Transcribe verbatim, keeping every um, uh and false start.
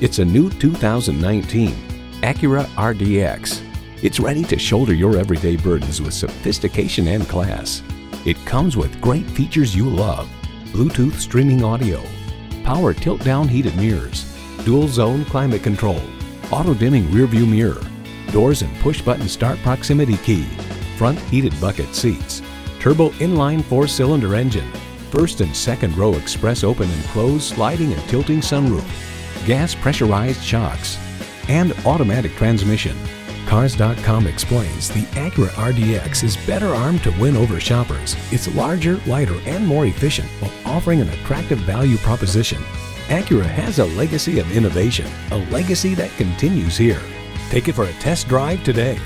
It's a new two thousand nineteen Acura R D X. It's ready to shoulder your everyday burdens with sophistication and class. It comes with great features you love: Bluetooth streaming audio, power tilt-down heated mirrors, dual-zone climate control, auto-dimming rearview mirror, doors and push-button start proximity key, front heated bucket seats, turbo inline four-cylinder engine, first and second row express open and close sliding and tilting sunroof, gas pressurized shocks, and automatic transmission. Cars dot com explains the Acura R D X is better armed to win over shoppers. It's larger, lighter, and more efficient while offering an attractive value proposition. Acura has a legacy of innovation, a legacy that continues here. Take it for a test drive today.